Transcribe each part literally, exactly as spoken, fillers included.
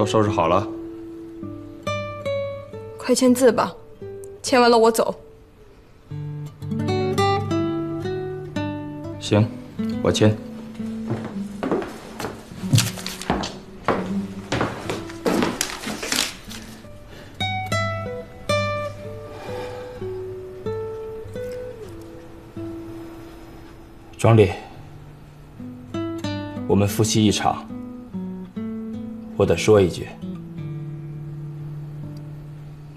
都收拾好了。快签字吧，签完了我走。行，我签。 庄丽，我们夫妻一场，我得说一句：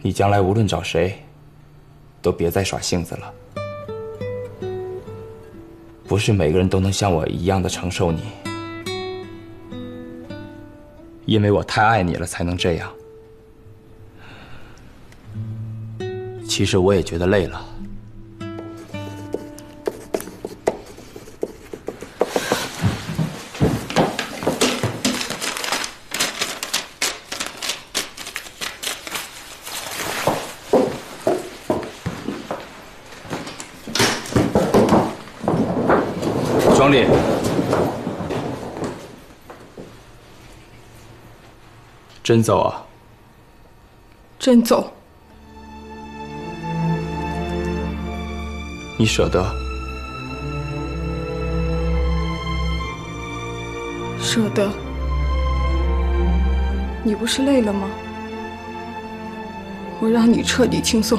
你将来无论找谁，都别再耍性子了。不是每个人都能像我一样的承受你，因为我太爱你了才能这样。其实我也觉得累了。 庄丽，真走啊？真走。你舍得？舍得。你不是累了吗？我让你彻底轻松。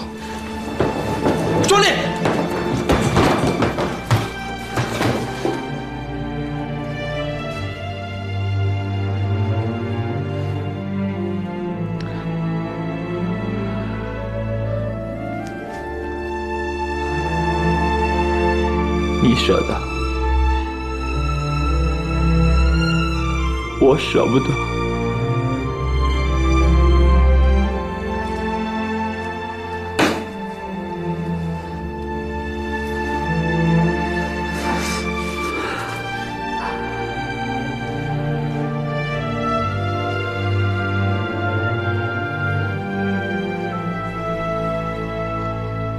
庄丽。 你舍得，我舍不得。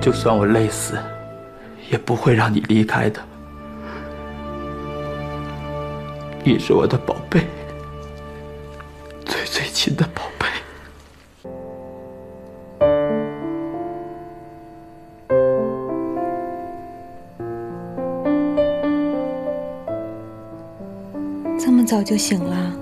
就算我累死。 也不会让你离开的，你是我的宝贝，最最亲的宝贝。这么早就醒了？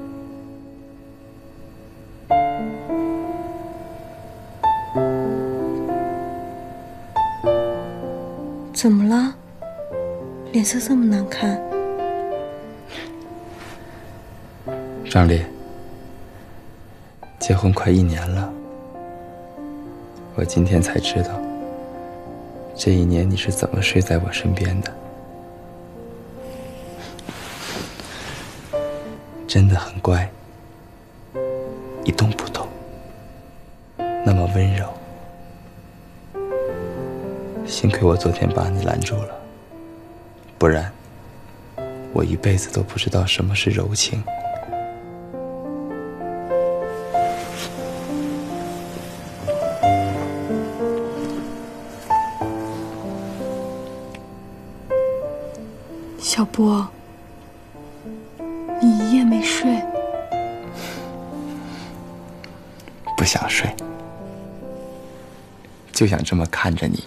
怎么了？脸色这么难看。张丽，结婚快一年了，我今天才知道，这一年你是怎么睡在我身边的，真的很乖，一动不动，那么温柔。 幸亏我昨天把你拦住了，不然我一辈子都不知道什么是柔情。小波，你一夜没睡，不想睡，就想这么看着你。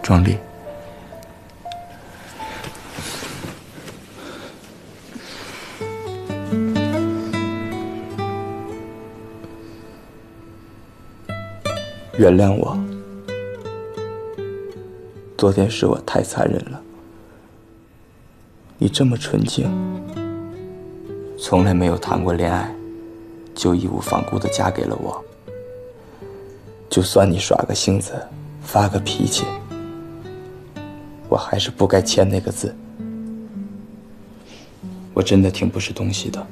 庄丽，原谅我，昨天是我太残忍了。你这么纯情，从来没有谈过恋爱，就义无反顾的嫁给了我。就算你耍个性子，发个脾气。 我还是不该签那个字，我真的挺不是东西的。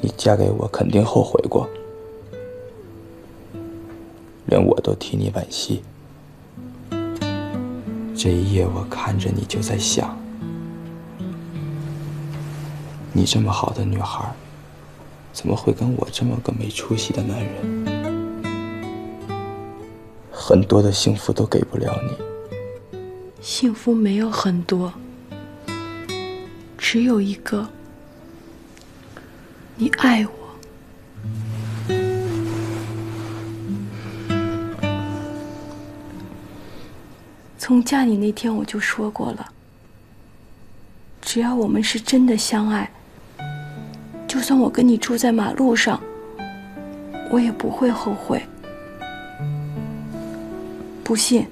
你嫁给我肯定后悔过，连我都替你惋惜。这一夜我看着你就在想，你这么好的女孩，怎么会跟我这么个没出息的男人？很多的幸福都给不了你。 幸福没有很多，只有一个。你爱我。 从嫁你那天我就说过了，只要我们是真的相爱，就算我跟你住在马路上，我也不会后悔。不信，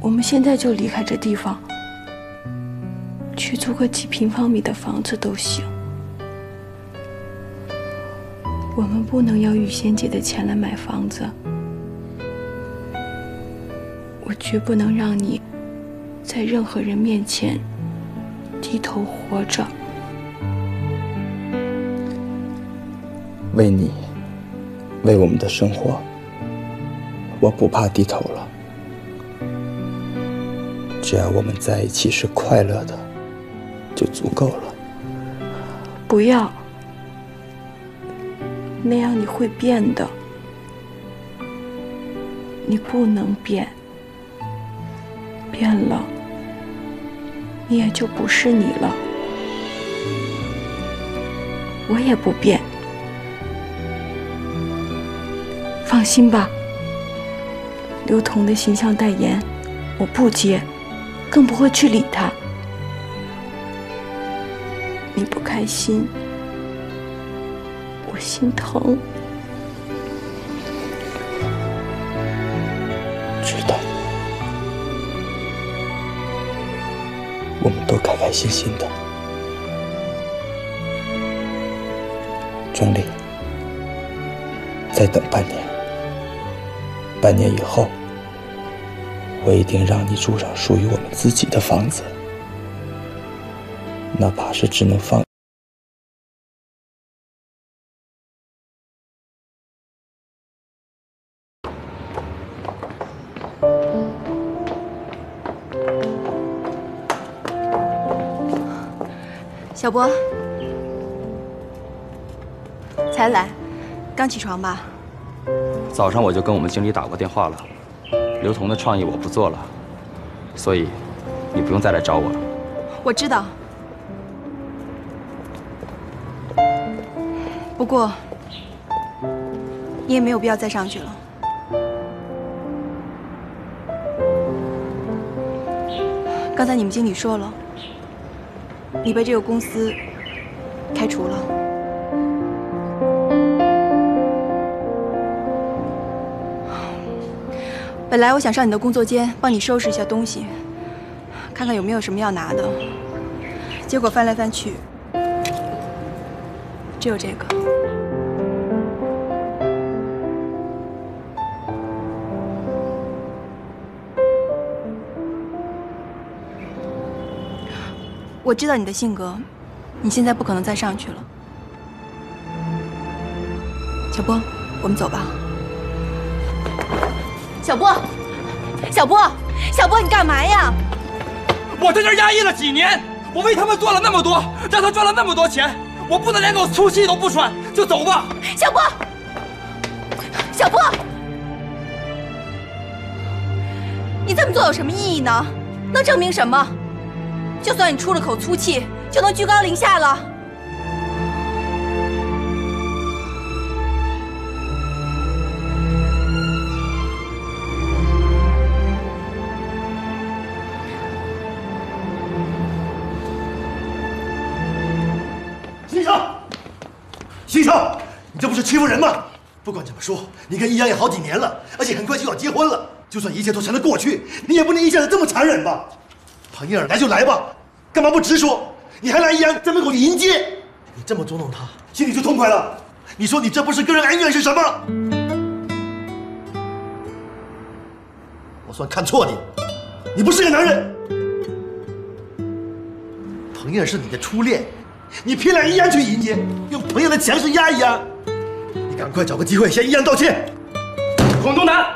我们现在就离开这地方，去租个几平方米的房子都行。我们不能要雨贤姐的钱来买房子。 我绝不能让你在任何人面前低头活着。为你，为我们的生活，我不怕低头了。只要我们在一起是快乐的，就足够了。不要，那样你会变的。你不能变。 变了，你也就不是你了。我也不变，放心吧。刘同的形象代言，我不接，更不会去理他。你不开心，我心疼。知道。 我们都开开心心的，钟离，再等半年，半年以后，我一定让你住上属于我们自己的房子，哪怕是只能放。 小博，才来，刚起床吧？早上我就跟我们经理打过电话了，刘同的创意我不做了，所以你不用再来找我了。我知道，不过你也没有必要再上去了。刚才你们经理说了。 你被这个公司开除了。本来我想上你的工作间帮你收拾一下东西，看看有没有什么要拿的，结果翻来翻去，只有这个。我知道你的性格，你现在不可能再上去了。小波，我们走吧。小波，小波，小波，你干嘛呀？我在这儿压抑了几年，我为他们做了那么多，让他赚了那么多钱，我不能连口粗气都不喘就走吧。小波，小波，你这么做有什么意义呢？能证明什么？ 就算你出了口粗气，就能居高临下了。新生，新生，你这不是欺负人吗？不管怎么说，你跟易阳也好几年了，而且很快就要结婚了。就算一切都成了过去，你也不能一下子这么残忍吧？ 唐燕儿来就来吧，干嘛不直说？你还让易阳在门口去迎接？你这么捉弄他，心里就痛快了？你说你这不是个人恩怨是什么？我算看错你，你不是个男人。彭燕儿是你的初恋，你偏让易阳去迎接，用朋友的强势压一压。你赶快找个机会向易阳道歉。孔东南。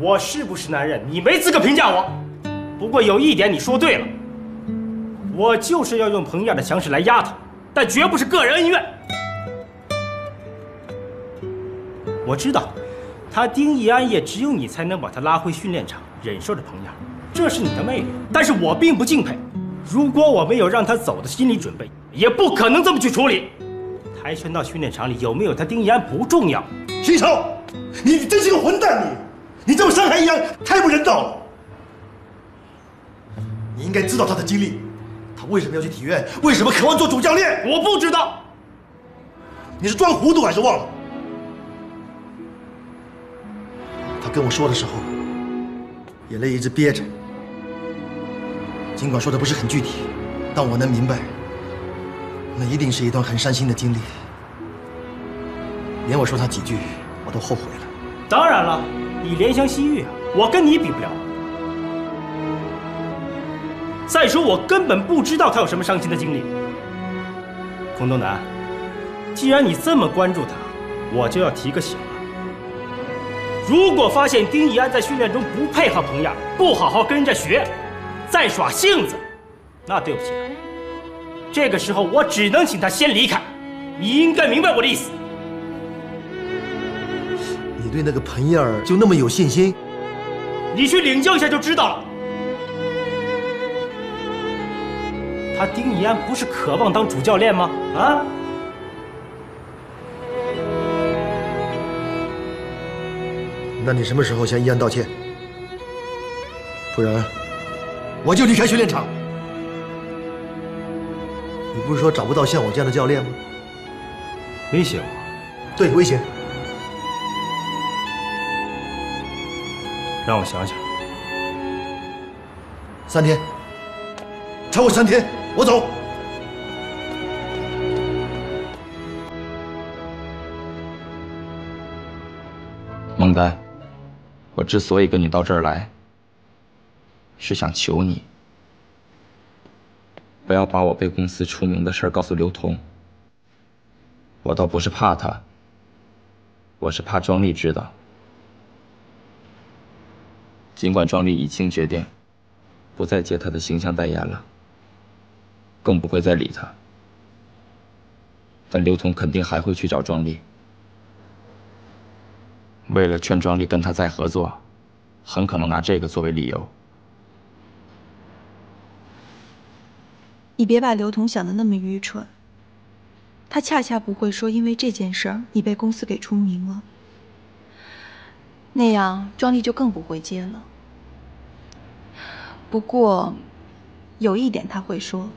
我是不是男人，你没资格评价我。不过有一点你说对了，我就是要用彭燕的强势来压他，但绝不是个人恩怨。我知道，他丁义安也只有你才能把他拉回训练场，忍受着彭燕。这是你的魅力，但是我并不敬佩。如果我没有让他走的心理准备，也不可能这么去处理。跆拳道训练场里有没有他丁一安不重要。徐超，你真是个混蛋！你，你这么伤害一安，太不人道了。你应该知道他的经历，他为什么要去体院？为什么渴望做主教练？我不知道。你是装糊涂还是忘了？ 跟我说的时候，眼泪一直憋着。尽管说的不是很具体，但我能明白，那一定是一段很伤心的经历。连我说他几句，我都后悔了。当然了，你怜香惜玉啊，我跟你比不了。再说，我根本不知道他有什么伤心的经历。孔东南，既然你这么关注他，我就要提个醒。 如果发现丁一安在训练中不配合彭亚，不好好跟人家学，再耍性子，那对不起，这个时候我只能请他先离开。你应该明白我的意思。你对那个彭亚就那么有信心？你去领教一下就知道了。他丁一安不是渴望当主教练吗？啊？ 那你什么时候向一安道歉？不然我就离开训练场。你不是说找不到像我这样的教练吗？威胁我？对，威胁。让我想想。三天，超过三天，我走。 孟丹。 我之所以跟你到这儿来，是想求你，不要把我被公司除名的事儿告诉刘同。我倒不是怕他，我是怕庄丽知道。尽管庄丽已经决定不再接他的形象代言了，更不会再理他，但刘同肯定还会去找庄丽。 为了劝庄丽跟他再合作，很可能拿这个作为理由。你别把刘同想的那么愚蠢，他恰恰不会说因为这件事儿你被公司给除名了，那样庄丽就更不会接了。不过，有一点他会说，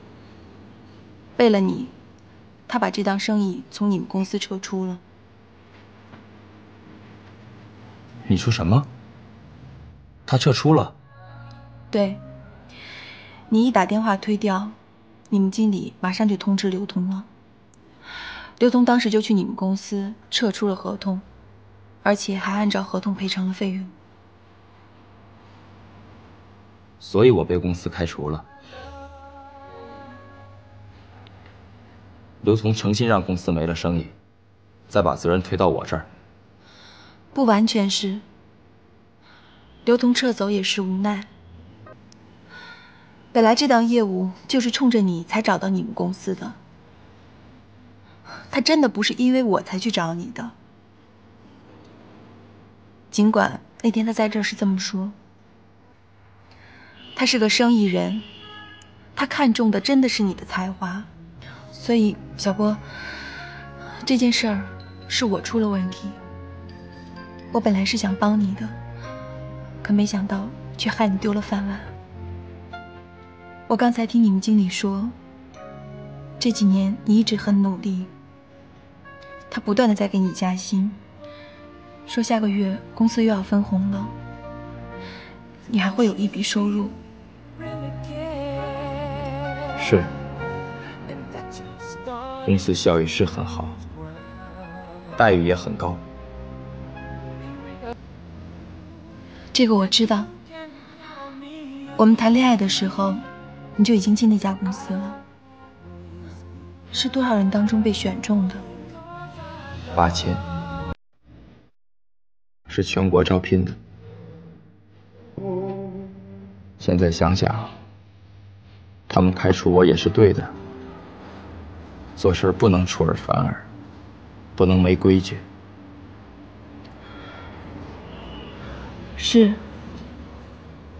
为了你，他把这档生意从你们公司撤出了。 你说什么？他撤出了？对，你一打电话推掉，你们经理马上就通知刘同了。刘同当时就去你们公司撤出了合同，而且还按照合同赔偿了费用。所以我被公司开除了。刘同诚心让公司没了生意，再把责任推到我这儿。 不完全是，刘同撤走也是无奈。本来这档业务就是冲着你才找到你们公司的，他真的不是因为我才去找你的。尽管那天他在这儿是这么说，他是个生意人，他看中的真的是你的才华，所以小波，这件事儿是我出了问题。 我本来是想帮你的，可没想到却害你丢了饭碗。我刚才听你们经理说，这几年你一直很努力，他不断的在给你加薪，说下个月公司又要分红了，你还会有一笔收入。是，公司效益是很好，待遇也很高。 这个我知道，我们谈恋爱的时候，你就已经进那家公司了。是多少人当中被选中的？八千，是全国招聘的。现在想想，他们开除我也是对的。做事不能出尔反尔，不能没规矩。 是，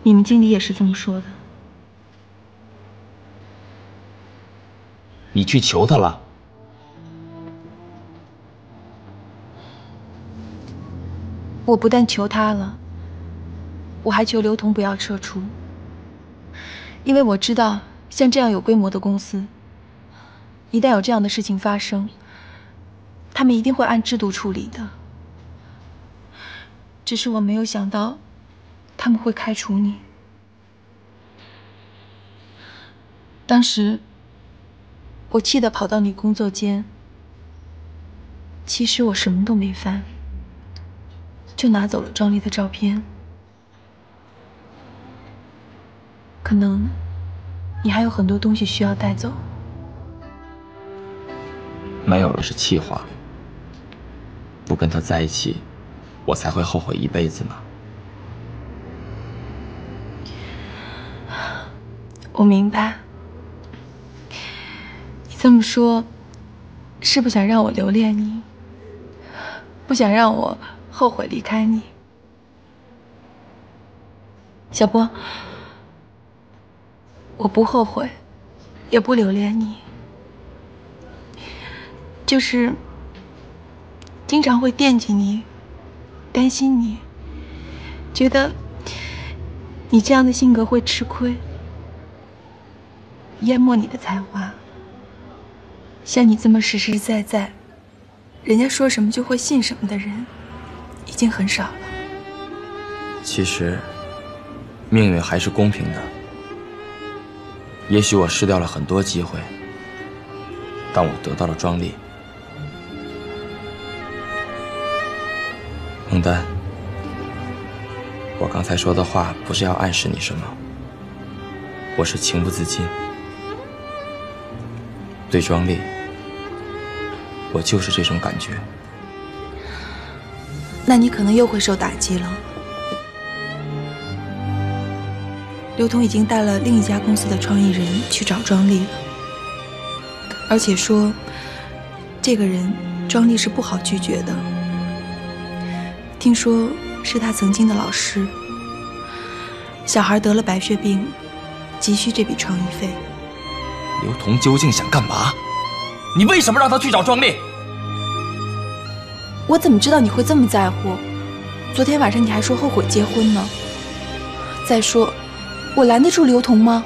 你们经理也是这么说的。你去求他了？我不但求他了，我还求刘同不要撤出，因为我知道像这样有规模的公司，一旦有这样的事情发生，他们一定会按制度处理的。 只是我没有想到，他们会开除你。当时，我气得跑到你工作间。其实我什么都没翻，就拿走了庄丽的照片。可能，你还有很多东西需要带走。没有了是气话，不跟他在一起。 我才会后悔一辈子呢。我明白，你这么说，是不想让我留恋你，不想让我后悔离开你。小波，我不后悔，也不留恋你，就是经常会惦记你。 担心你，觉得你这样的性格会吃亏，淹没你的才华。像你这么实实在在，人家说什么就会信什么的人，已经很少了。其实，命运还是公平的。也许我失掉了很多机会，但我得到了庄丽。 孟丹，我刚才说的话不是要暗示你什么，我是情不自禁。对庄丽，我就是这种感觉。那你可能又会受打击了。刘同已经带了另一家公司的创意人去找庄丽了，而且说，这个人庄丽是不好拒绝的。 听说是他曾经的老师，小孩得了白血病，急需这笔创意费。刘同究竟想干嘛？你为什么让他去找庄丽？我怎么知道你会这么在乎？昨天晚上你还说后悔结婚呢。再说，我拦得住刘同吗？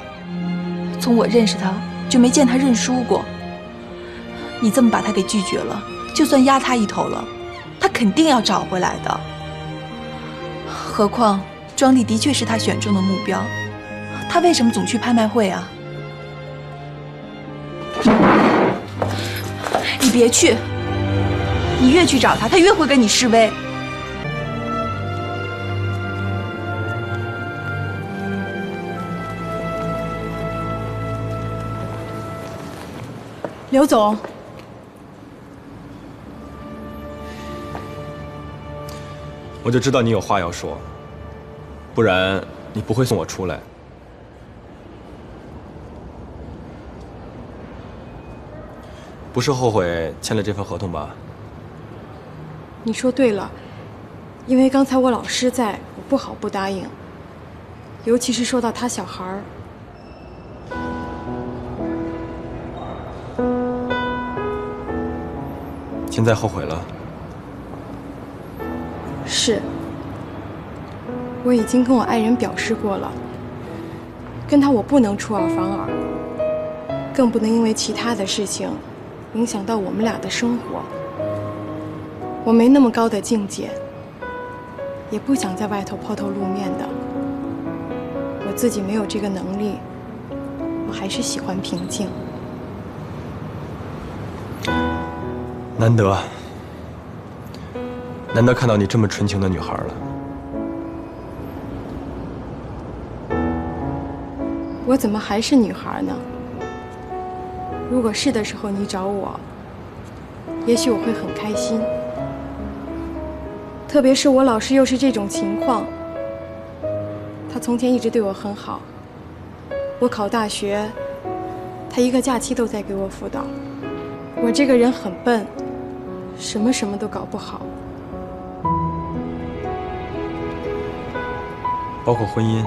从我认识他就没见他认输过。你这么把他给拒绝了，就算压他一头了。 他肯定要找回来的。何况庄丽的确是他选中的目标，他为什么总去拍卖会啊？你别去，你越去找他，他越会跟你示威。刘总。 我就知道你有话要说，不然你不会送我出来。不是后悔签了这份合同吧？你说对了，因为刚才我老师在，我不好不答应。尤其是说到他小孩儿。现在后悔了。 是，我已经跟我爱人表示过了，跟他我不能出尔反尔，更不能因为其他的事情影响到我们俩的生活。我没那么高的境界，也不想在外头抛头露面的。我自己没有这个能力，我还是喜欢平静。难得。 难得看到你这么纯情的女孩了。我怎么还是女孩呢？如果是的时候你找我，也许我会很开心。特别是我老师又是这种情况，他从前一直对我很好。我考大学，他一个假期都在给我辅导。我这个人很笨，什么什么都搞不好。 包括婚姻，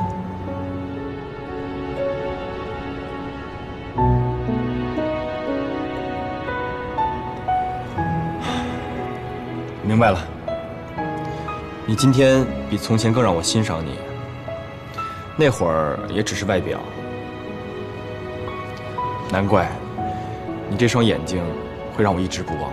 明白了，你今天比从前更让我欣赏你。那会儿也只是外表，难怪你这双眼睛会让我一直不忘。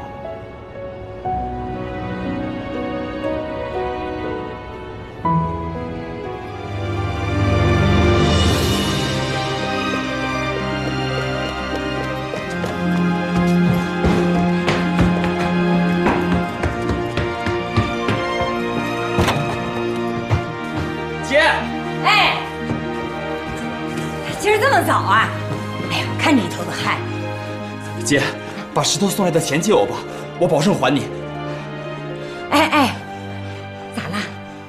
姐，把石头送来的钱借我吧，我保证还你。哎哎，咋了？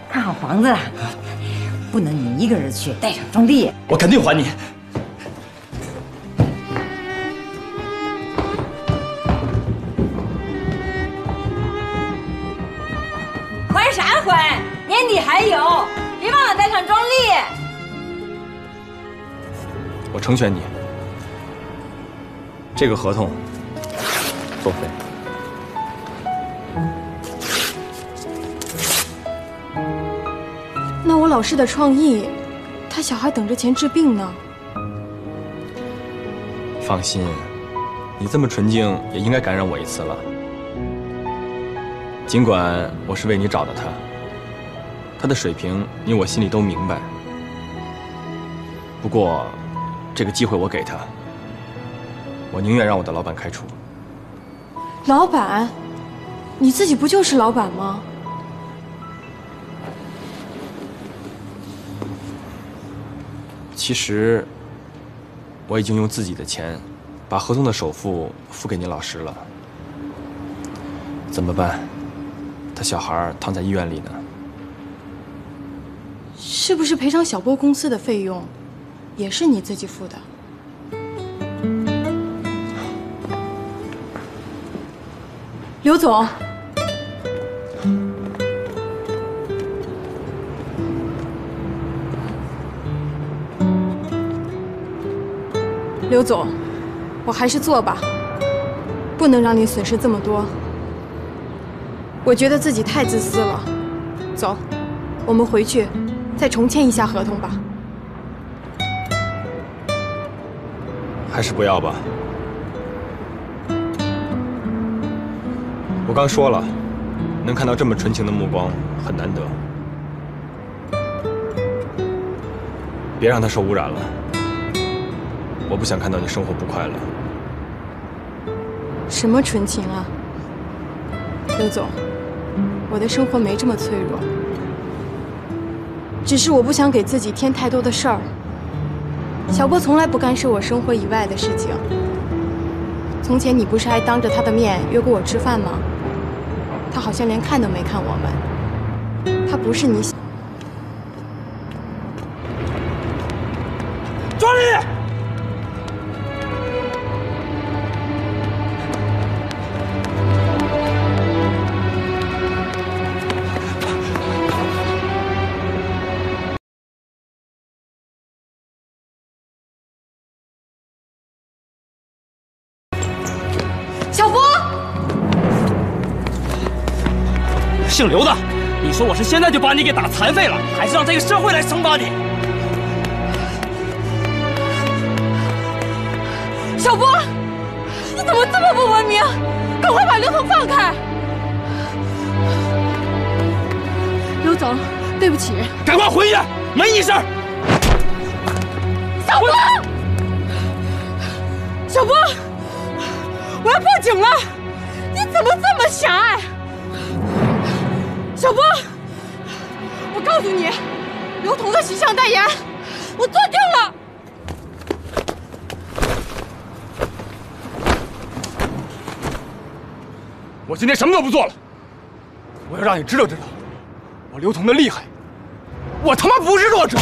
看好房子了？不能你一个人去，带上庄弟。我肯定还你。还啥还？年底还有，别忘了带上庄弟。我成全你。 这个合同作废。那我老师的创意，他小孩等着钱治病呢。放心，你这么纯净也应该感染我一次了。尽管我是为你找的他，他的水平你我心里都明白。不过，这个机会我给他。 我宁愿让我的老板开除。老板，你自己不就是老板吗？其实，我已经用自己的钱把合同的首付付给你老师了。怎么办？他小孩躺在医院里呢。是不是赔偿小波公司的费用，也是你自己付的？ 刘总，刘总，我还是做吧，不能让你损失这么多。我觉得自己太自私了。走，我们回去再重签一下合同吧。还是不要吧。 我刚说了，能看到这么纯情的目光很难得，别让他受污染了。我不想看到你生活不快乐。什么纯情啊，刘总，我的生活没这么脆弱，只是我不想给自己添太多的事儿。小波从来不干涉我生活以外的事情。从前你不是还当着他的面约过我吃饭吗？ 他好像连看都没看我们，他不是你想。庄丽，小波。 姓刘的，你说我是现在就把你给打残废了，还是让这个社会来惩罚你？小波，你怎么这么不文明？赶快把刘总放开！刘总，对不起。赶快回去，没你事儿。小波，小波，我要报警了！你怎么这么狭隘？ 小波，我告诉你，刘同的形象代言，我做定了。我今天什么都不做了，我要让你知道知道，我刘同的厉害，我他妈不是弱者。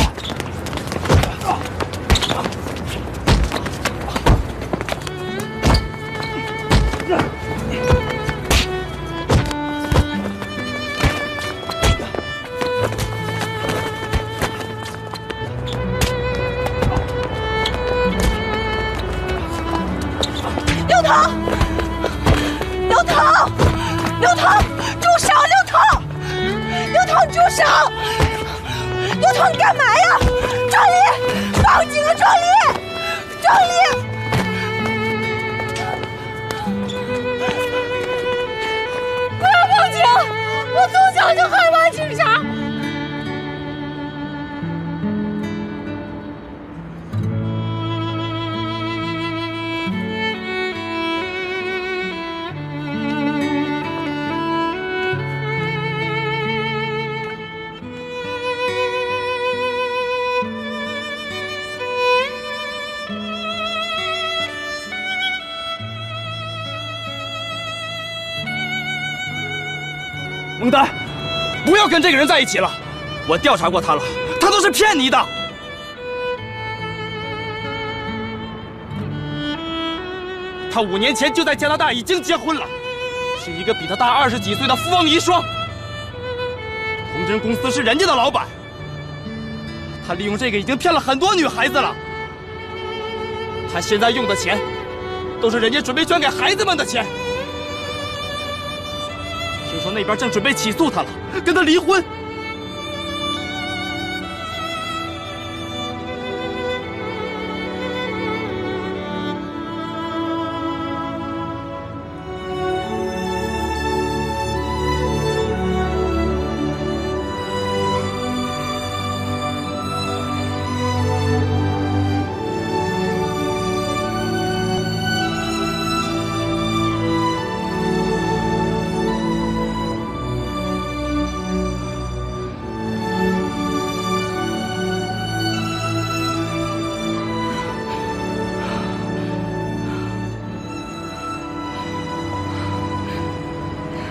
刘同，刘同，住手！放猪手！刘彤，你干嘛呀？壮丽，报警啊！壮丽，壮丽！ 我从小就害怕警察。孟丹，不要跟这个人在一起了。我调查过他了，他都是骗你的。他五年前就在加拿大已经结婚了，是一个比他大二十几岁的富翁遗孀。童真公司是人家的老板，他利用这个已经骗了很多女孩子了。他现在用的钱，都是人家准备捐给孩子们的钱。 说那边正准备起诉他了，跟他离婚。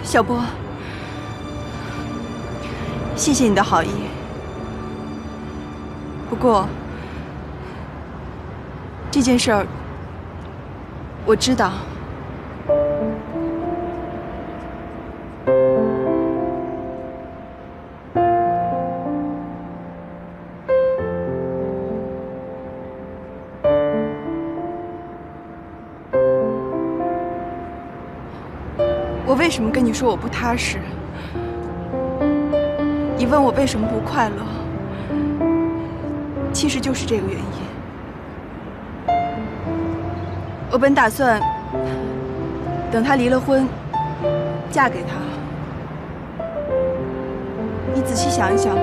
小波，谢谢你的好意。不过，这件事儿我知道。为什么跟你说我不踏实？你问我为什么不快乐，其实就是这个原因。我本打算等他离了婚，嫁给他。你仔细想一想，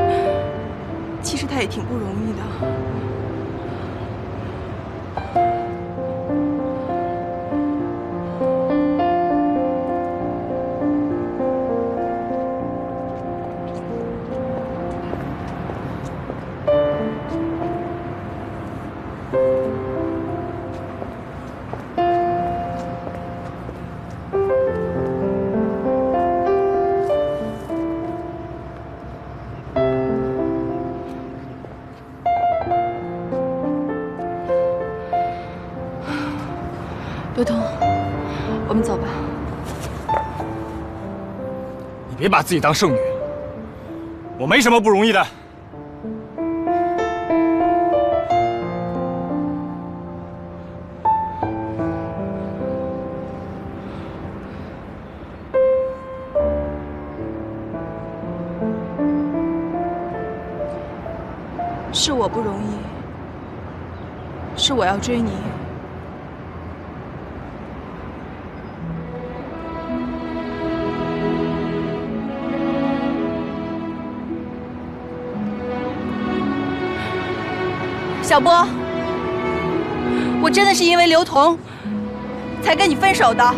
其实他也挺不容易的。 别把自己当剩女，我没什么不容易的。是我不容易，是我要追你。 小波，我真的是因为刘彤才跟你分手的。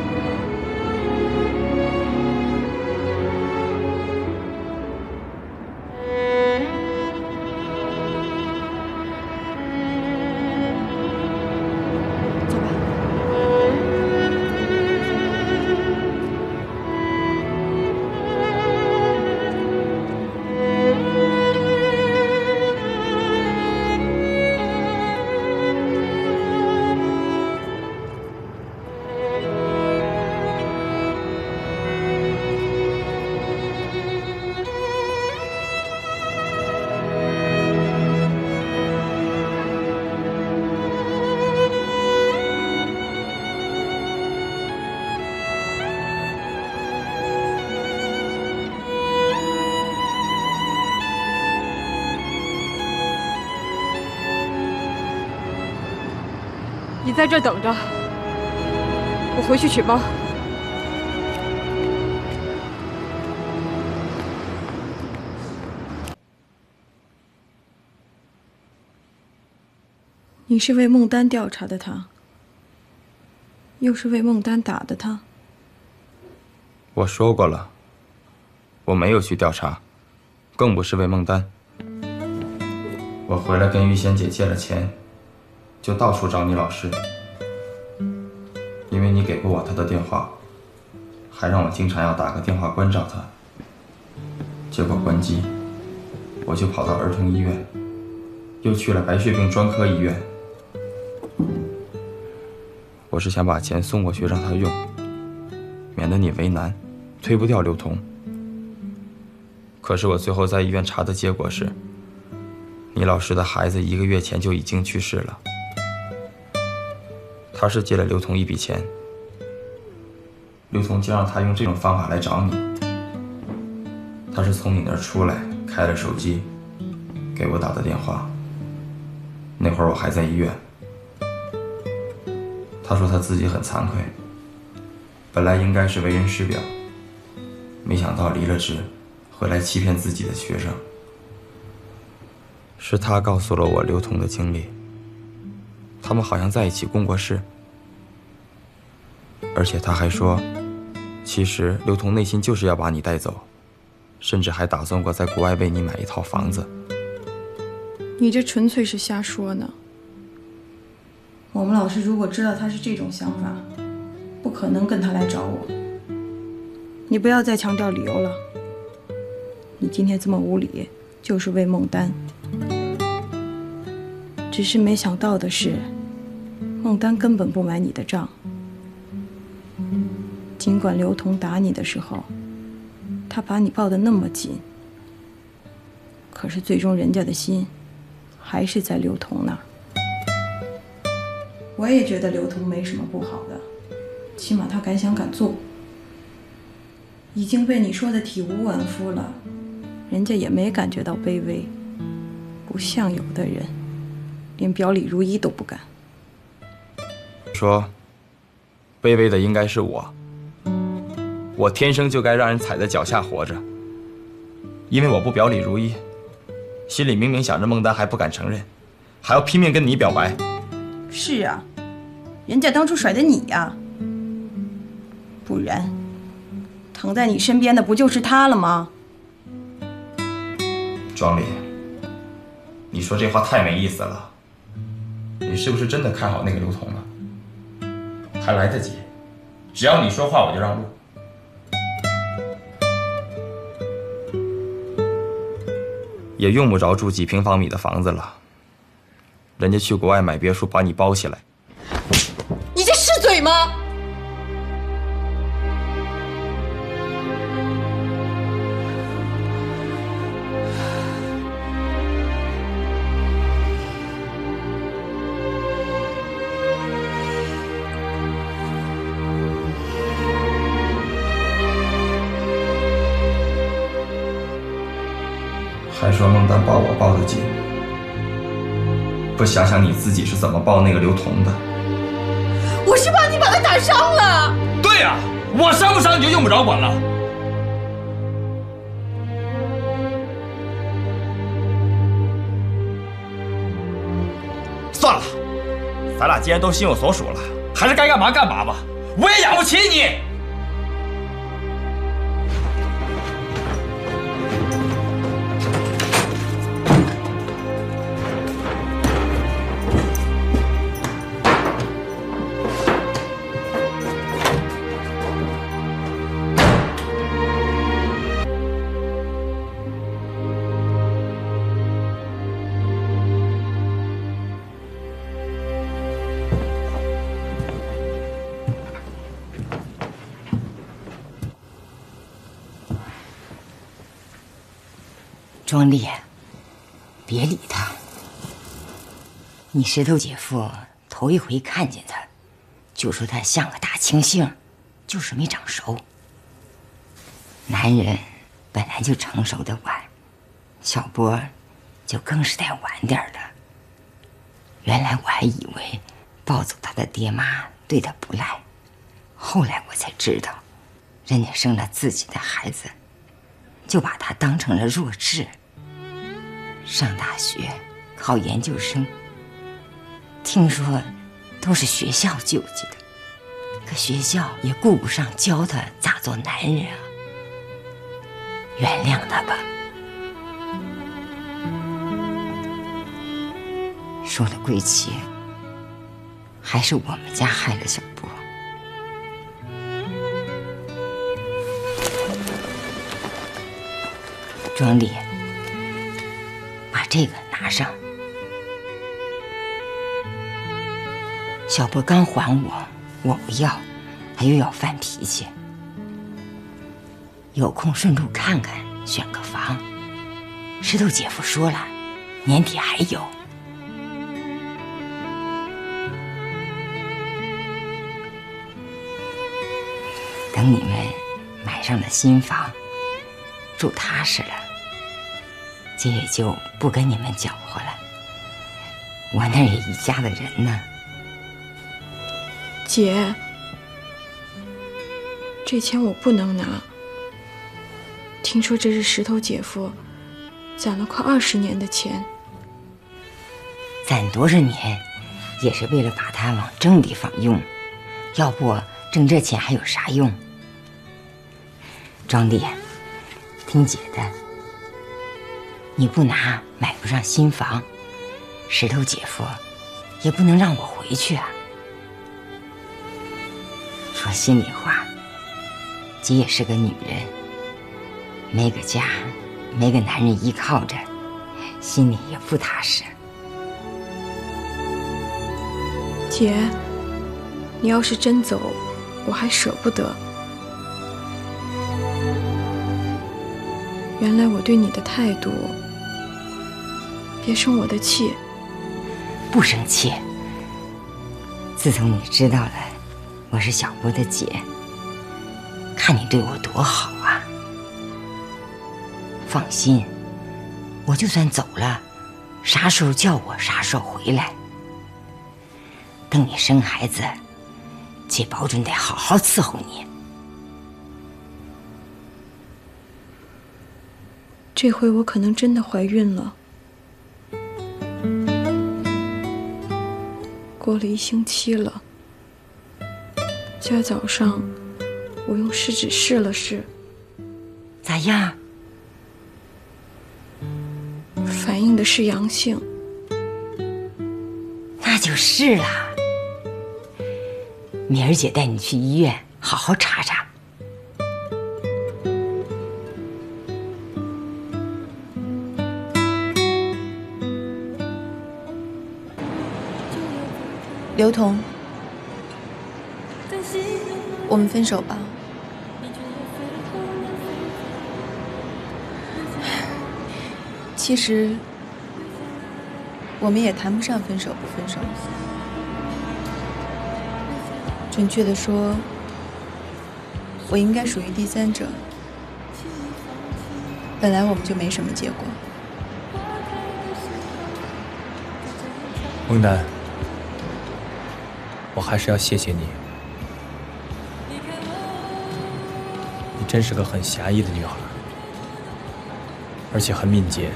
走吧。你在这等着，我回去取包。 你是为孟丹调查的他，又是为孟丹打的他。我说过了，我没有去调查，更不是为孟丹。我回来跟玉仙姐借了钱，就到处找你老师，因为你给过我他的电话，还让我经常要打个电话关照他。结果关机，我就跑到儿童医院，又去了白血病专科医院。 我是想把钱送过去让他用，免得你为难，推不掉刘同。可是我最后在医院查的结果是，你老师的孩子一个月前就已经去世了。他是借了刘同一笔钱，刘同竟让他用这种方法来找你。他是从你那儿出来，开了手机，给我打的电话。那会儿我还在医院。 他说他自己很惭愧，本来应该是为人师表，没想到离了职，回来欺骗自己的学生。是他告诉了我刘同的经历，他们好像在一起共过事，而且他还说，其实刘同内心就是要把你带走，甚至还打算过在国外为你买一套房子。你这纯粹是瞎说呢。 我们老师如果知道他是这种想法，不可能跟他来找我。你不要再强调理由了。你今天这么无理，就是为孟丹。只是没想到的是，孟丹根本不买你的账。尽管刘同打你的时候，他把你抱得那么紧，可是最终人家的心，还是在刘同那儿。 我也觉得刘同没什么不好的，起码他敢想敢做。已经被你说的体无完肤了，人家也没感觉到卑微，不像有的人，连表里如一都不敢。说，卑微的应该是我，我天生就该让人踩在脚下活着，因为我不表里如一，心里明明想着孟丹还不敢承认，还要拼命跟你表白。 是啊，人家当初甩的你呀，不然躺在你身边的不就是他了吗？庄丽，你说这话太没意思了。你是不是真的看好那个刘同了？还来得及，只要你说话，我就让路。也用不着住几平方米的房子了。 人家去国外买别墅，把你包起来。你这是嘴吗？还说孟丹抱我抱得紧。 不想想你自己是怎么抱那个刘同的？我是怕你把他打伤了。对呀、啊，我伤不伤你就用不着管了。算了，咱俩既然都心有所属了，还是该干嘛干嘛吧。我也养不起你。 庄丽，别理他。你石头姐夫头一回看见他，就说他像个大青杏，就是没长熟。男人本来就成熟的晚，小波就更是带晚点的。原来我还以为抱走他的爹妈对他不赖。后来我才知道，人家生了自己的孩子，就把他当成了弱智。上大学，考研究生，听说都是学校救济的，可学校也顾不上教他咋做男人啊。原谅他吧。 说了归期，还是我们家害了小波。庄丽，把这个拿上。小波刚还我，我不要，他又要犯脾气。有空顺路看看，选个房。石头姐夫说了，年底还有。 等你们买上了新房，住踏实了，姐也就不跟你们搅和了。我那也一家的人呢。姐，这钱我不能拿。听说这是石头姐夫攒了快二十年的钱，攒多少年也是为了把它往正地方用，要不挣这钱还有啥用？ 庄丽，听姐的，你不拿买不上新房，石头姐夫也不能让我回去啊。说心里话，姐也是个女人，没个家，没个男人依靠着，心里也不踏实。姐，你要是真走，我还舍不得。 原来我对你的态度，别生我的气。不生气。自从你知道了我是小波的姐，看你对我多好啊！放心，我就算走了，啥时候叫我啥时候回来。等你生孩子，姐保准得好好伺候你。 这回我可能真的怀孕了。过了一星期了，今儿早上我用试纸试了试，咋样？反映的是阳性，那就是啦。明儿姐带你去医院好好查查。 刘同，我们分手吧。其实，我们也谈不上分手不分手。准确的说，我应该属于第三者。本来我们就没什么结果。孟楠。 我还是要谢谢你，你真是个很侠义的女孩，而且很敏捷。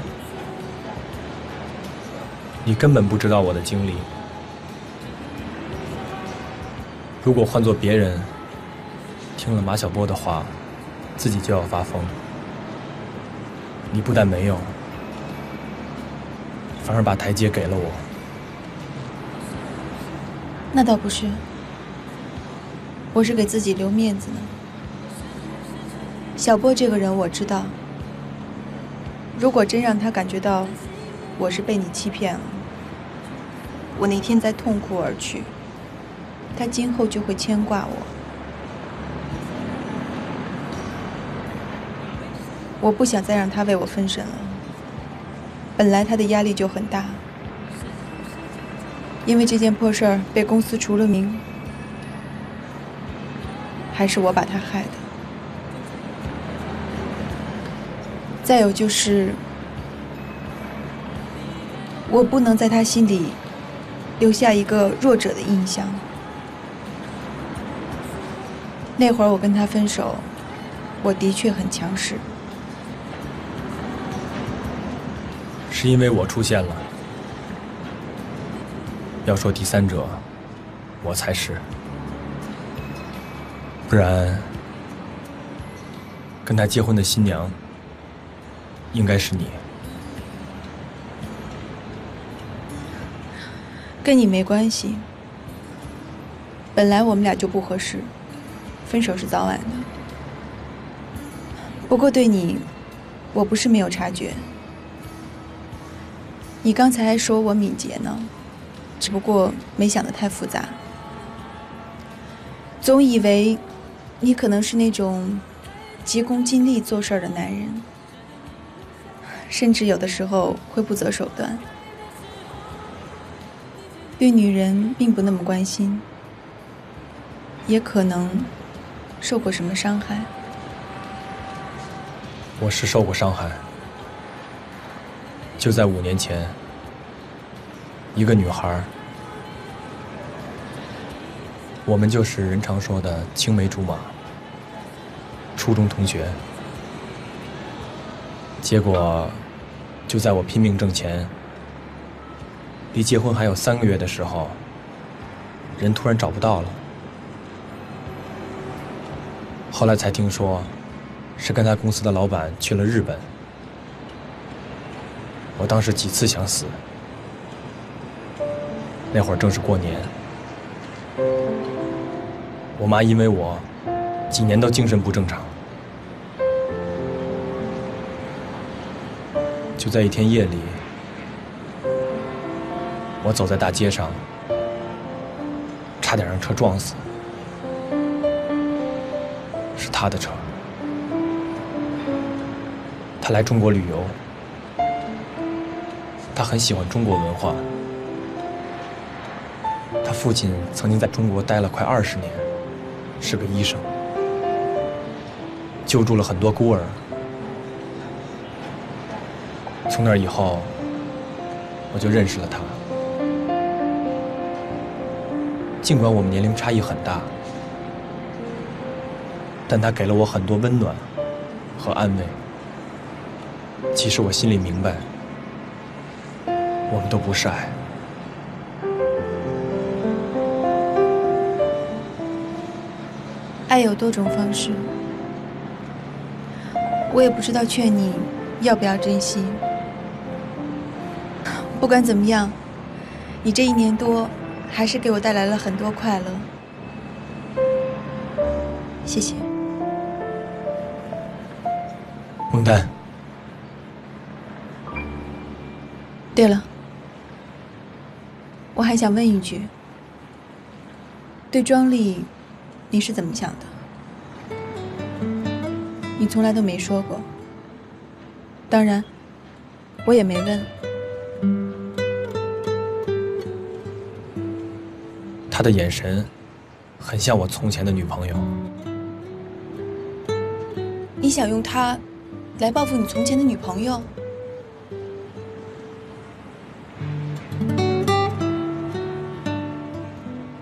你根本不知道我的经历。如果换做别人，听了马晓波的话，自己就要发疯。你不但没有，反而把台阶给了我。 那倒不是，我是给自己留面子呢。小波这个人我知道，如果真让他感觉到我是被你欺骗了，我那天再痛哭而去，他今后就会牵挂我。我不想再让他为我分神了，本来他的压力就很大。 因为这件破事儿被公司除了名，还是我把他害的。再有就是，我不能在他心里留下一个弱者的印象。那会儿我跟他分手，我的确很强势。是因为我出现了。要说第三者，我才是。不然，跟他结婚的新娘应该是你。跟你没关系。本来我们俩就不合适。 分手是早晚的，不过对你，我不是没有察觉。你刚才还说我敏捷呢，只不过没想得太复杂。总以为你可能是那种急功近利做事儿的男人，甚至有的时候会不择手段，对女人并不那么关心，也可能 受过什么伤害？我是受过伤害。就在五年前，一个女孩，我们就是人常说的青梅竹马、初中同学。结果，就在我拼命挣钱，离结婚还有三个月的时候，人突然找不到了。 后来才听说，是跟他公司的老板去了日本。我当时几次想死。那会儿正是过年，我妈因为我几年都精神不正常。就在一天夜里，我走在大街上，差点让车撞死。 是他的车，他来中国旅游，他很喜欢中国文化。他父亲曾经在中国待了快二十年，是个医生，救助了很多孤儿。从那以后，我就认识了他。尽管我们年龄差异很大。 但他给了我很多温暖和安慰。其实我心里明白，我们都不是爱。爱有多种方式，我也不知道劝你要不要珍惜。不管怎么样，你这一年多还是给我带来了很多快乐，谢谢。 孟丹。对了，我还想问一句，对庄丽，你是怎么想的？你从来都没说过，当然，我也没问。他的眼神，很像我从前的女朋友。你想用他 来报复你从前的女朋友？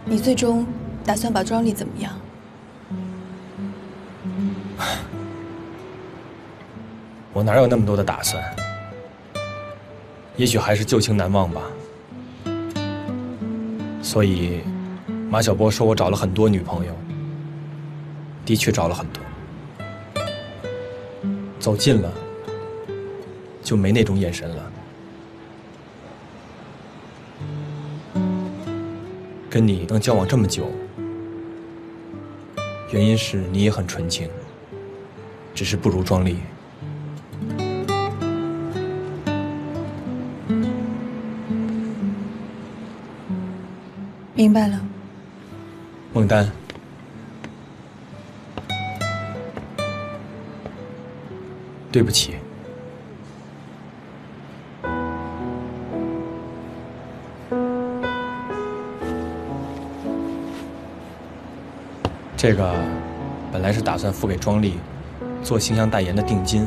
你最终打算把庄丽怎么样？我哪有那么多的打算？也许还是旧情难忘吧。所以，马晓波说我找了很多女朋友，的确找了很多。 走近了，就没那种眼神了。跟你能交往这么久，原因是你也很纯情，只是不如庄丽。明白了，孟丹。 对不起，这个本来是打算付给庄丽做形象代言的定金，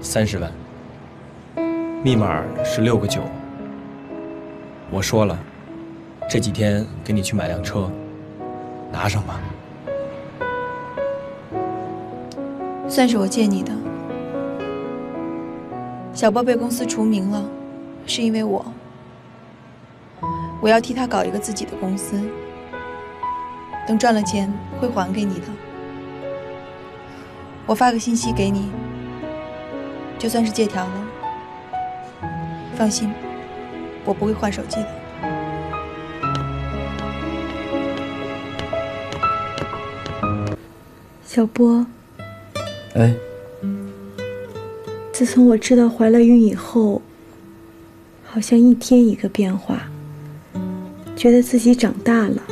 三十万，密码是六个九。我说了，这几天给你去买辆车，拿上吧。算是我借你的。小波被公司除名了，是因为我。我要替他搞一个自己的公司，等赚了钱会还给你的。我发个信息给你，就算是借条了。放心，我不会换手机的。 小波，哎，自从我知道怀了孕以后，好像一天一个变化，觉得自己长大了。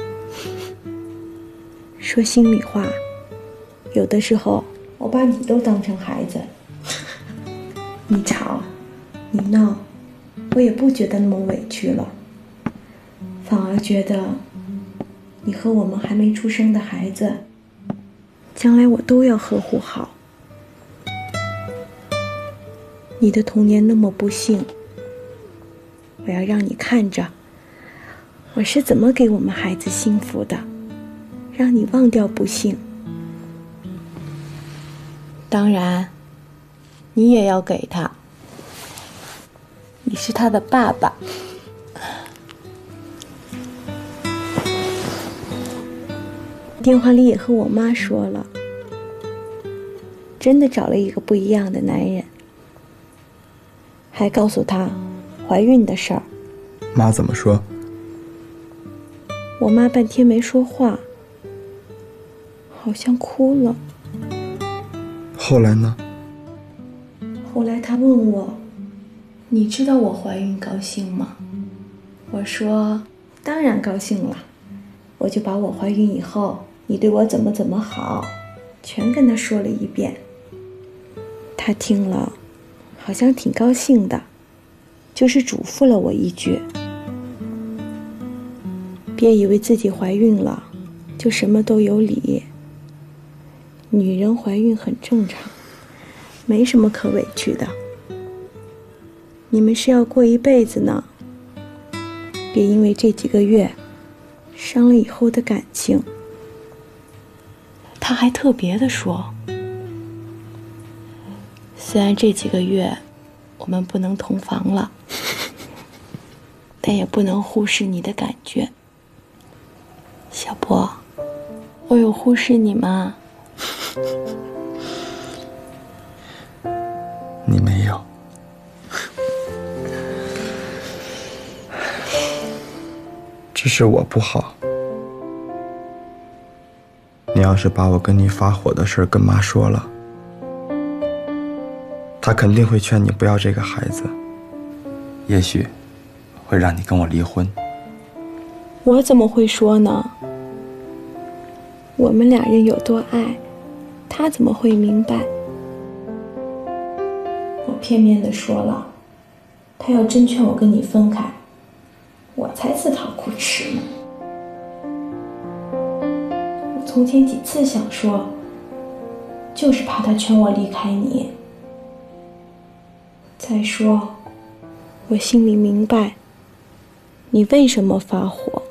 说心里话，有的时候我把你都当成孩子，你吵，你闹，我也不觉得那么委屈了，反而觉得你和我们还没出生的孩子。 将来我都要呵护好。你的童年那么不幸，我要让你看着我是怎么给我们孩子幸福的，让你忘掉不幸。当然，你也要给他。你是他的爸爸。电话里也和我妈说了，真的找了一个不一样的男人，还告诉她怀孕的事儿。妈怎么说？我妈半天没说话，好像哭了。后来呢？后来她问我：“你知道我怀孕高兴吗？”我说：“当然高兴了。”我就把我怀孕以后。 你对我怎么怎么好，全跟他说了一遍。他听了，好像挺高兴的，就是嘱咐了我一句：“别以为自己怀孕了，就什么都有理。女人怀孕很正常，没什么可委屈的。你们是要过一辈子呢，别因为这几个月，伤了以后的感情。” 他还特别的说：“虽然这几个月我们不能同房了，但也不能忽视你的感觉。小波，我有忽视你吗？”你没有。这是我不好。 你要是把我跟你发火的事跟妈说了，她肯定会劝你不要这个孩子，也许会让你跟我离婚。我怎么会说呢？我们俩人有多爱，她怎么会明白？我片面的说了，她要真劝我跟你分开，我才自讨苦吃呢。 从前几次想说，就是怕他劝我离开你。再说，我心里明白，你为什么发火、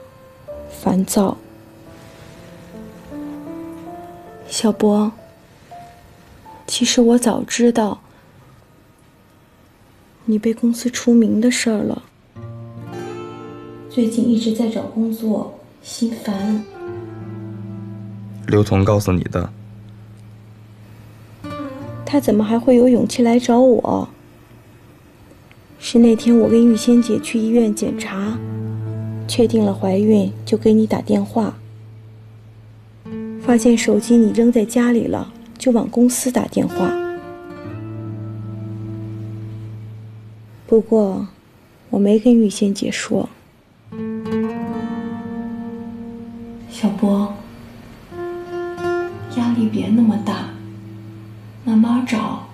烦躁。小波，其实我早知道你被公司除名的事儿了。最近一直在找工作，心烦。 刘彤告诉你的，他怎么还会有勇气来找我？是那天我跟玉仙姐去医院检查，确定了怀孕就给你打电话，发现手机你扔在家里了，就往公司打电话。不过我没跟玉仙姐说，小波。 压力别那么大，慢慢找。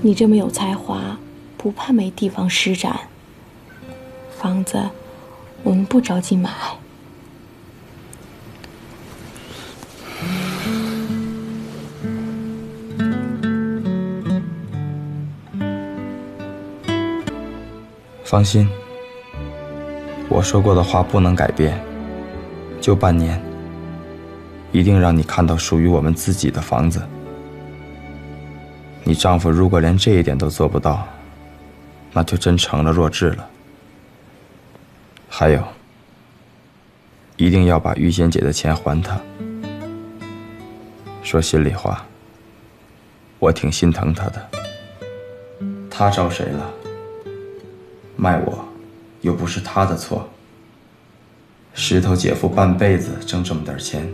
你这么有才华，不怕没地方施展？房子我们不着急买。放心，我说过的话不能改变，就半年，一定让你看到属于我们自己的房子。你丈夫如果连这一点都做不到，那就真成了弱智了。还有，一定要把于贤姐的钱还她。说心里话，我挺心疼她的。她招谁了？卖我，又不是她的错。石头姐夫半辈子挣这么点钱，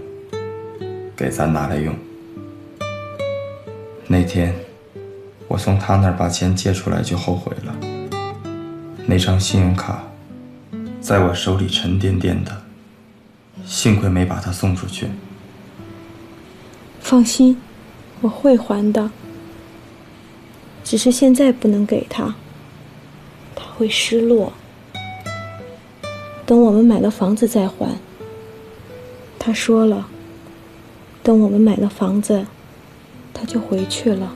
给咱拿来用。那天，我从他那儿把钱借出来就后悔了。那张信用卡，在我手里沉甸甸的，幸亏没把它送出去。 放心，我会还的。只是现在不能给他，他会失落。等我们买了房子再还。他说了，等我们买了房子，他就回去了。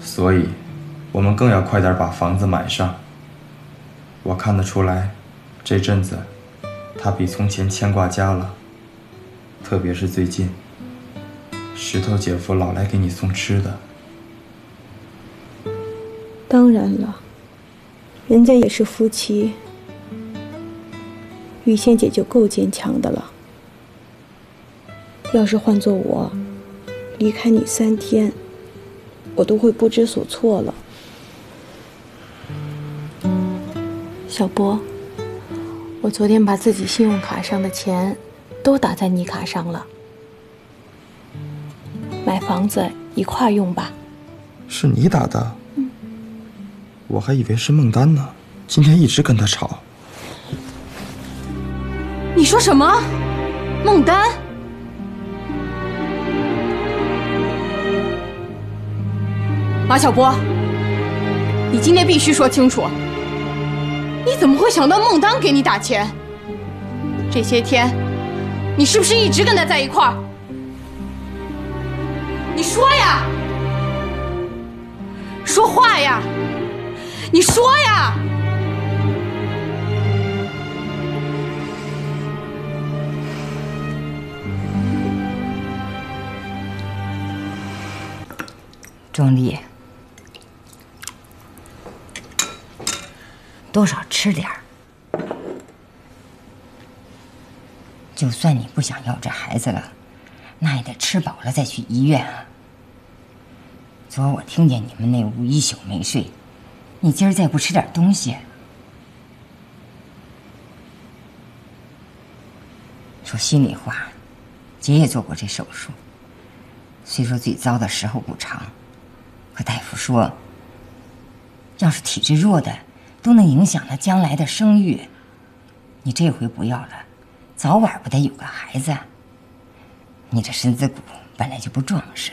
所以，我们更要快点把房子买上。我看得出来，这阵子他比从前牵挂家了。 特别是最近，石头姐夫老来给你送吃的。当然了，人家也是夫妻，雨仙姐就够坚强的了。要是换做我，离开你三天，我都会不知所措了。小波，我昨天把自己信用卡上的钱 都打在你卡上了，买房子一块用吧。是你打的？嗯，我还以为是孟丹呢。今天一直跟他吵。你说什么？孟丹？马晓波，你今天必须说清楚，你怎么会想到孟丹给你打钱？这些天 你是不是一直跟他在一块儿？你说呀，说话呀，你说呀！钟丽，多少吃点儿。 就算你不想要这孩子了，那也得吃饱了再去医院啊。昨儿我听见你们那屋一宿没睡，你今儿再不吃点东西，说心里话，姐也做过这手术。虽说最糟的时候不长，可大夫说，要是体质弱的，都能影响她将来的生育。你这回不要了， 早晚不得有个孩子。你这身子骨本来就不壮实，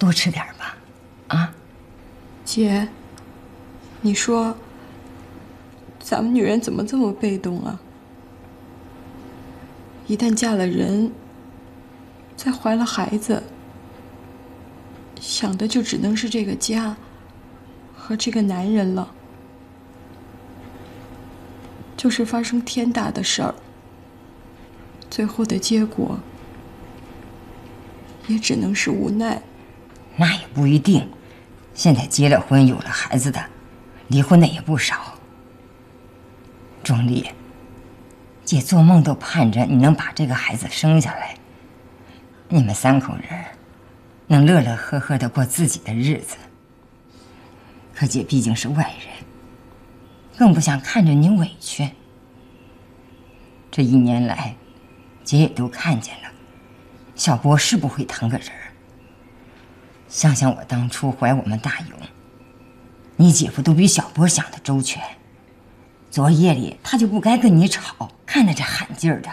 多吃点吧，啊？姐，你说，咱们女人怎么这么被动啊？一旦嫁了人，再怀了孩子，想的就只能是这个家和这个男人了。就是发生天大的事儿。 最后的结果也只能是无奈。那也不一定，现在结了婚、有了孩子的，离婚的也不少。钟丽，姐做梦都盼着你能把这个孩子生下来，你们三口人能乐乐呵呵的过自己的日子。可姐毕竟是外人，更不想看着你委屈。这一年来， 姐也都看见了，小波是不会疼个人儿。想想我当初怀我们大勇，你姐夫都比小波想的周全。昨夜里他就不该跟你吵，看着这喊劲儿的，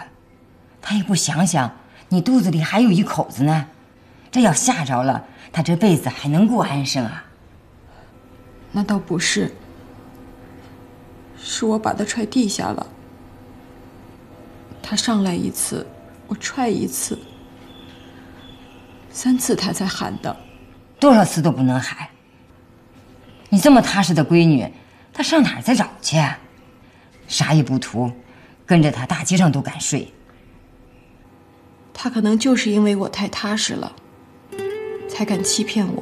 他也不想想你肚子里还有一口子呢。这要吓着了，他这辈子还能过安生啊？那倒不是，是我把他踹地下了。 他上来一次，我踹一次，三次他才喊的，多少次都不能喊。你这么踏实的闺女，他上哪儿再找去？啥也不图，跟着他大街上都敢睡。他可能就是因为我太踏实了，才敢欺骗我。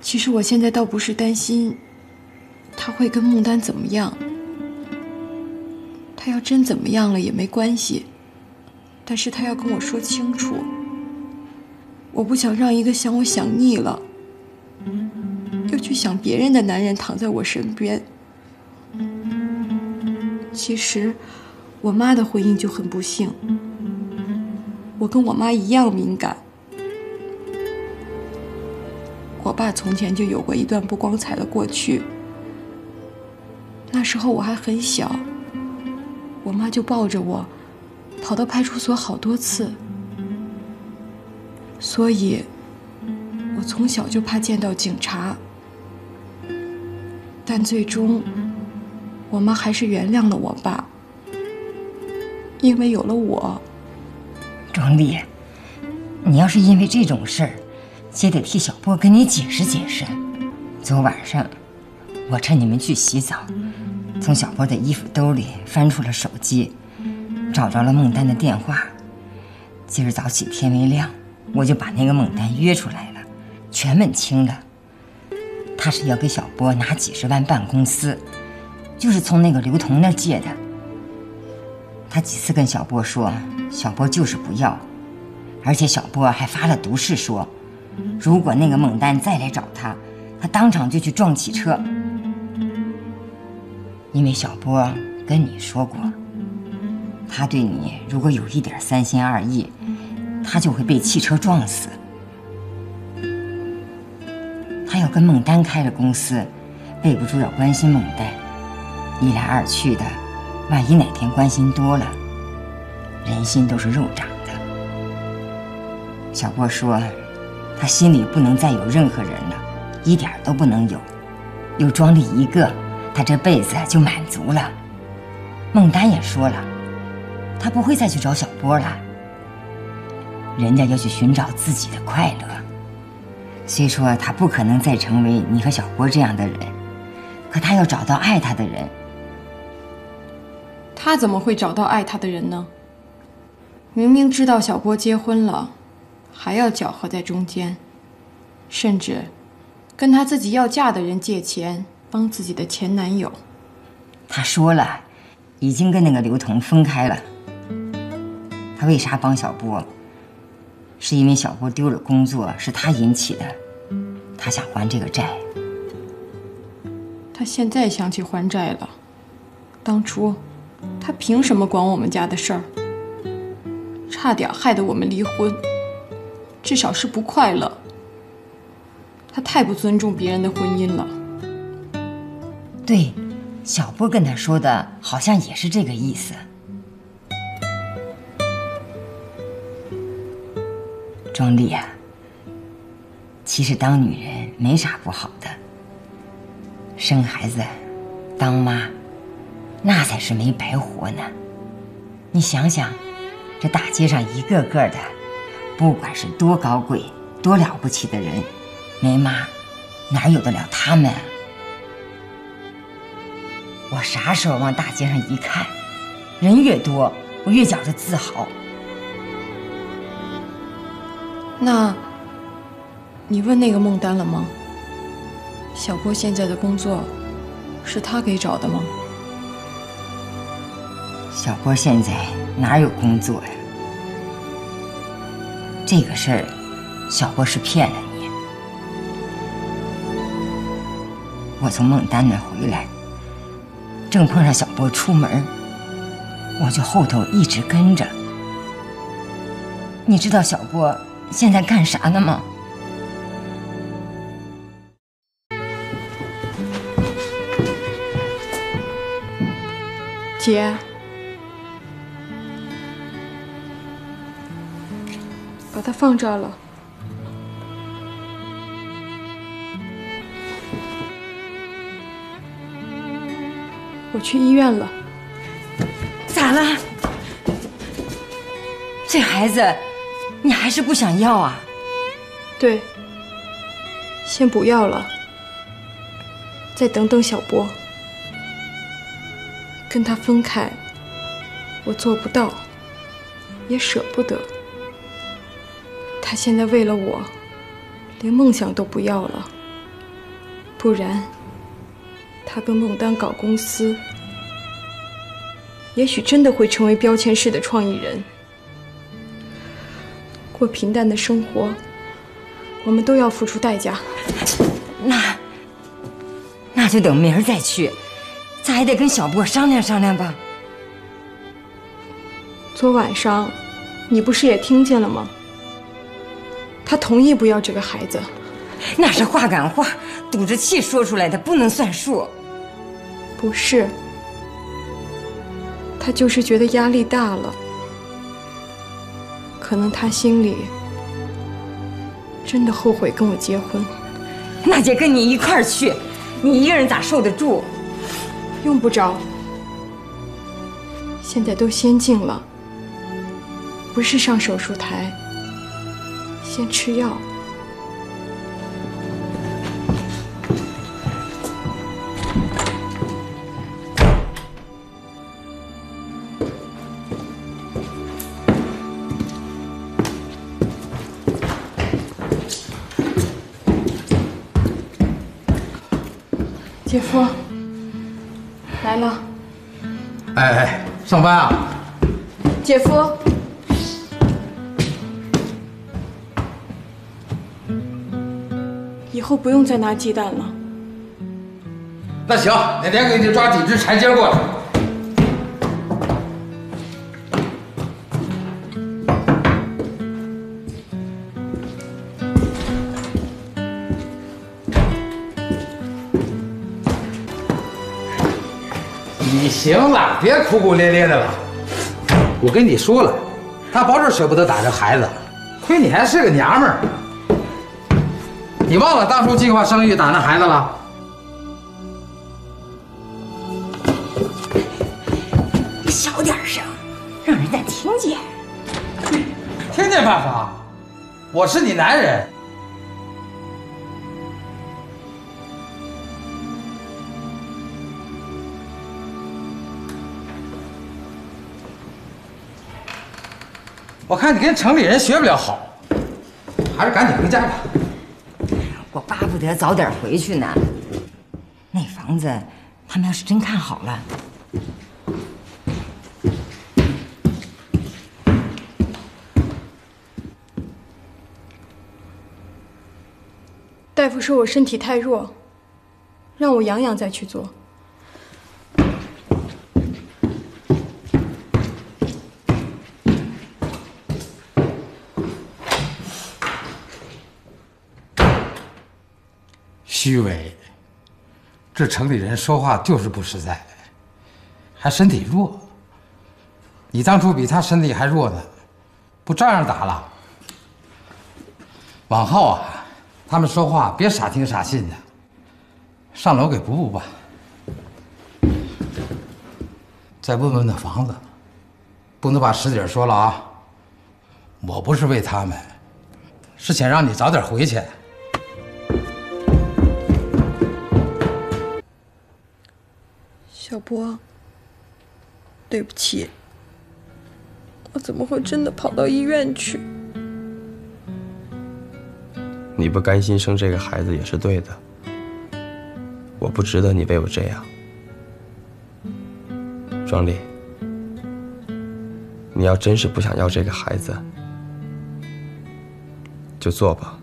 其实我现在倒不是担心他会跟孟丹怎么样，他要真怎么样了也没关系，但是他要跟我说清楚。我不想让一个想我想腻了，又去想别人的男人躺在我身边。其实，我妈的婚姻就很不幸。我跟我妈一样敏感。我爸从前就有过一段不光彩的过去。那时候我还很小，我妈就抱着我，跑到派出所好多次。所以，我从小就怕见到警察，但最终，我妈还是原谅了我爸，因为有了我。庄丽，你要是因为这种事儿，也得替小波跟你解释解释。昨晚上，我趁你们去洗澡，从小波的衣服兜里翻出了手机，找着了孟丹的电话。今儿早起天没亮，我就把那个孟丹约出来了，全问清了。他是要给小波拿几十万办公司，就是从那个刘同那儿借的。他几次跟小波说，小波就是不要，而且小波还发了毒誓说，如果那个孟丹再来找他，他当场就去撞汽车。因为小波跟你说过，他对你如果有一点三心二意，他就会被汽车撞死。他要跟孟丹开了公司，备不住要关心孟丹，一来二去的，万一哪天关心多了，人心都是肉长的。小波说，他心里不能再有任何人了，一点都不能有，有庄丽一个，他这辈子就满足了。孟丹也说了，他不会再去找小波了。人家要去寻找自己的快乐，虽说他不可能再成为你和小波这样的人，可他要找到爱他的人。他怎么会找到爱他的人呢？明明知道小波结婚了，还要搅和在中间，甚至跟他自己要嫁的人借钱帮自己的前男友。他说了，已经跟那个刘同分开了。他为啥帮小波？是因为小波丢了工作，是他引起的，他想还这个债。他现在想起还债了，当初他凭什么管我们家的事儿？差点害得我们离婚，至少是不快乐。他太不尊重别人的婚姻了。对，小波跟他说的好像也是这个意思。庄丽啊，其实当女人没啥不好的，生孩子、当妈，那才是没白活呢。你想想，这大街上一个个的，不管是多高贵、多了不起的人，没妈，哪有得了他们啊？我啥时候往大街上一看，人越多，我越觉着自豪。那，你问那个孟丹了吗？小波现在的工作，是他给找的吗？小波现在哪有工作呀？这个事儿，小波是骗了你。我从孟丹那回来，正碰上小波出门，我就后头一直跟着。你知道小波现在干啥呢吗？姐，把它放这儿了。我去医院了。咋了？这孩子你还是不想要啊？对，先不要了。再等等小波，跟他分开，我做不到，也舍不得。他现在为了我，连梦想都不要了。不然，他跟孟丹搞公司，也许真的会成为标签式的创意人，过平淡的生活。 我们都要付出代价，那那就等明儿再去，咱还得跟小波商量商量吧。昨晚上，你不是也听见了吗？他同意不要这个孩子，那是话赶话，堵着气说出来的，不能算数。不是，他就是觉得压力大了，可能他心里。 真的后悔跟我结婚，娜姐跟你一块儿去，你一个人咋受得住？用不着。现在都先进了，不是上手术台，先吃药。姐夫来了，哎哎，上班啊！姐夫，以后不用再拿鸡蛋了。那行，哪天给你抓几只柴鸡过来。行了，别哭哭咧咧的了。我跟你说了，他保准舍不得打这孩子，亏你还是个娘们儿。你忘了当初计划生育打那孩子了？你小点声，让人家听见。听见怕啥？我是你男人。 我看你跟城里人学不了好，还是赶紧回家吧。我巴不得早点回去呢。那房子，他们要是真看好了，大夫说我身体太弱，让我养养再去做。 虚伪，这城里人说话就是不实在，还身体弱。你当初比他身体还弱呢，不照样打了？往后啊，他们说话别傻听傻信的，上楼给补补吧。再问问那房子，不能把实底说了啊。我不是为他们，是想让你早点回去。 小波，对不起，我怎么会真的跑到医院去？你不甘心生这个孩子也是对的，我不值得你为我这样。庄丽，你要真是不想要这个孩子，就做吧。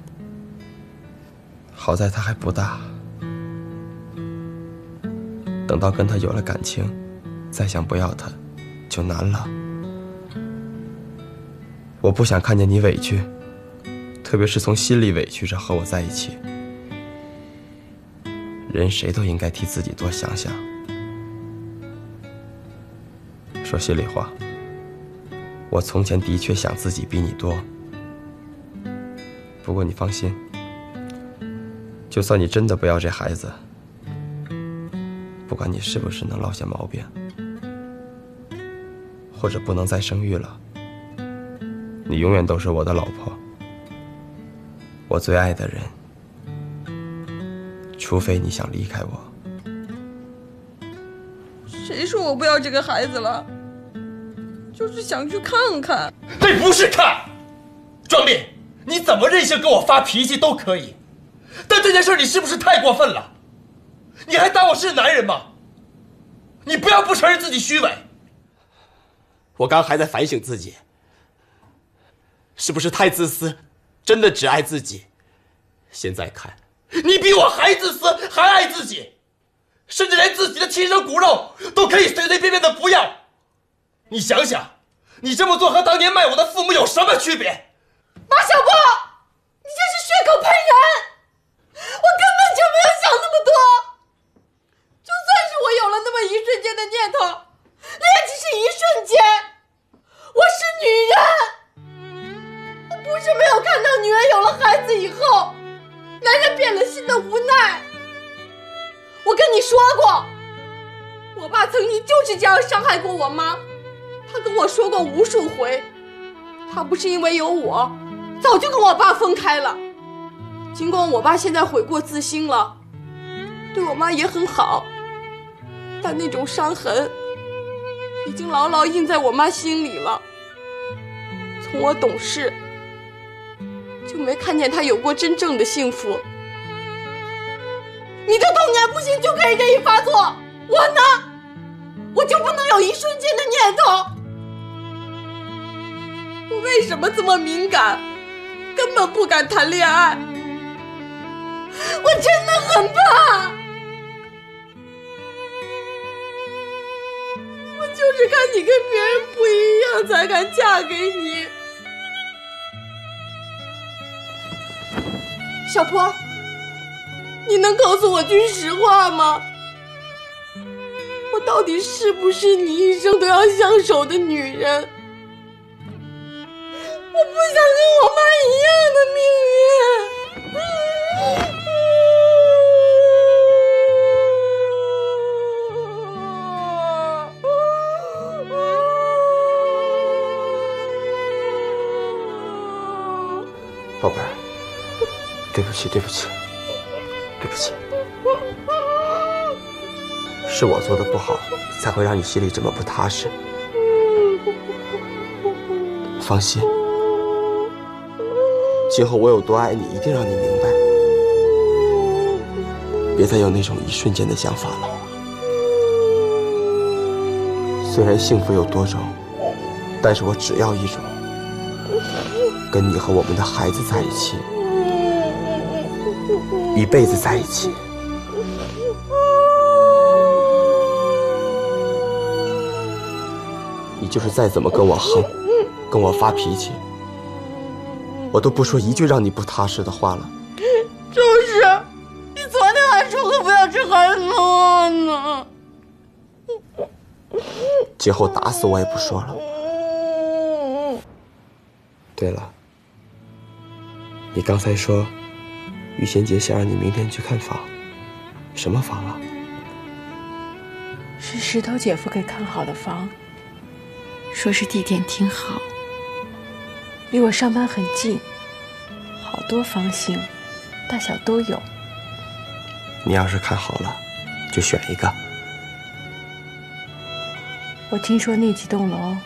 好在他还不大。 等到跟他有了感情，再想不要他，就难了。我不想看见你委屈，特别是从心里委屈着和我在一起。人谁都应该替自己多想想。说心里话，我从前的确想自己比你多。不过你放心，就算你真的不要这孩子。 不管你是不是能落下毛病，或者不能再生育了，你永远都是我的老婆，我最爱的人。除非你想离开我。谁说我不要这个孩子了？就是想去看看。这不是看，庄丽，你怎么任性跟我发脾气都可以，但这件事你是不是太过分了？你还当我是男人吗？你不要不承认自己虚伪。我刚还在反省自己，是不是太自私，真的只爱自己？现在看，你比我还自私，还爱自己。 甚至连自己的亲生骨肉都可以随随便便的不要，你想想，你这么做和当年卖我的父母有什么区别？马小波，你这是血口喷人！我根本就没有想那么多，就算是我有了那么一瞬间的念头，那也只是一瞬间。我是女人，我不是没有看到女人有了孩子以后，男人变了心的无奈。 我跟你说过，我爸曾经就是这样伤害过我妈。他跟我说过无数回，他不是因为有我，早就跟我爸分开了。尽管我爸现在悔过自新了，对我妈也很好，但那种伤痕已经牢牢印在我妈心里了。从我懂事，就没看见她有过真正的幸福。 你的童年不幸就可以任意发作，我呢，我就不能有一瞬间的念头。我为什么这么敏感，根本不敢谈恋爱？我真的很怕。我就是看你跟别人不一样，才敢嫁给你。小波。 你能告诉我句实话吗？我到底是不是你一生都要相守的女人？我不想跟我妈一样的命运。宝贝儿，对不起，对不起。 对不起，是我做的不好，才会让你心里这么不踏实。放心，今后我有多爱你，一定让你明白。别再有那种一瞬间的想法了。虽然幸福有多种，但是我只要一种，跟你和我们的孩子在一起。 一辈子在一起。你就是再怎么跟我横，跟我发脾气，我都不说一句让你不踏实的话了。就是，你昨天还说过不要吃韩诺呢。今后打死我也不说了。对了，你刚才说。 玉贤姐想让你明天去看房，什么房啊？是石头姐夫给看好的房，说是地点挺好，离我上班很近，好多房型，大小都有。你要是看好了，就选一个。我听说那几栋楼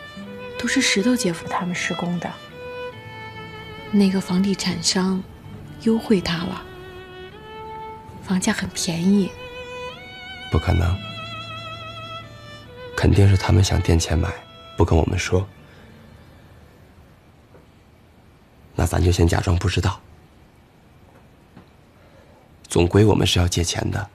都是石头姐夫他们施工的，那个房地产商。 优惠他了，房价很便宜。不可能，肯定是他们想垫钱买，不跟我们说。那咱就先假装不知道。总归我们是要借钱的。